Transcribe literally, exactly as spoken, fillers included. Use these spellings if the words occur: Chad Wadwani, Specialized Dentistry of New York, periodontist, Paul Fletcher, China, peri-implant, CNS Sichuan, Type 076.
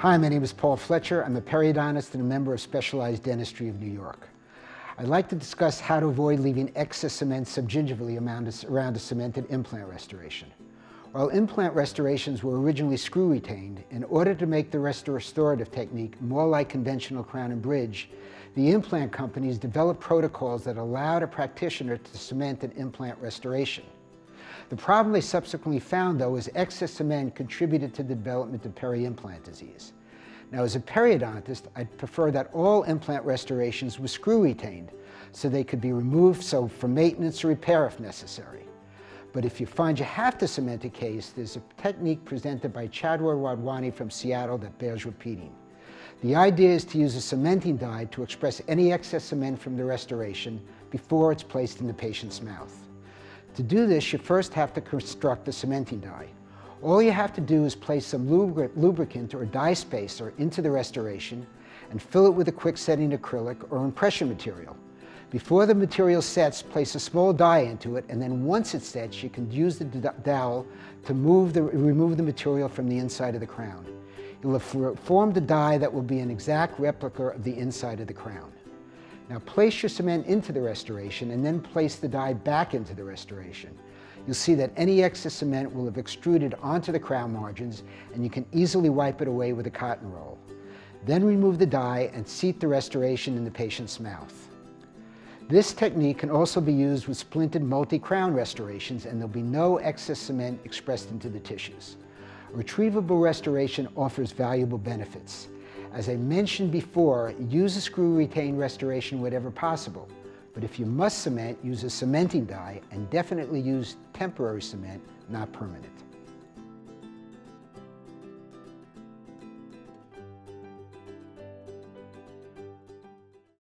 Hi, my name is Paul Fletcher. I'm a periodontist and a member of Specialized Dentistry of New York. I'd like to discuss how to avoid leaving excess cement subgingivally around a cemented implant restoration. While implant restorations were originally screw retained, in order to make the restorative technique more like conventional crown and bridge, the implant companies developed protocols that allowed a practitioner to cement an implant restoration. The problem they subsequently found, though, is excess cement contributed to the development of peri-implant disease. Now, as a periodontist, I'd prefer that all implant restorations were screw retained, so they could be removed so for maintenance or repair if necessary. But if you find you have to cement a case, there's a technique presented by Chad Wadwani from Seattle that bears repeating. The idea is to use a cementing dye to express any excess cement from the restoration before it's placed in the patient's mouth. To do this, you first have to construct the cementing dye. All you have to do is place some lubricant or dye spacer into the restoration and fill it with a quick-setting acrylic or impression material. Before the material sets, place a small dye into it, and then once it sets, you can use the dowel to move the, remove the material from the inside of the crown. You'll have formed a dye that will be an exact replica of the inside of the crown. Now place your cement into the restoration and then place the dye back into the restoration. You'll see that any excess cement will have extruded onto the crown margins, and you can easily wipe it away with a cotton roll. Then remove the dye and seat the restoration in the patient's mouth. This technique can also be used with splinted multi-crown restorations, and there'll be no excess cement expressed into the tissues. Retrievable restoration offers valuable benefits. As I mentioned before, use a screw-retained restoration whenever possible. But if you must cement, use a cementing dye, and definitely use temporary cement, not permanent.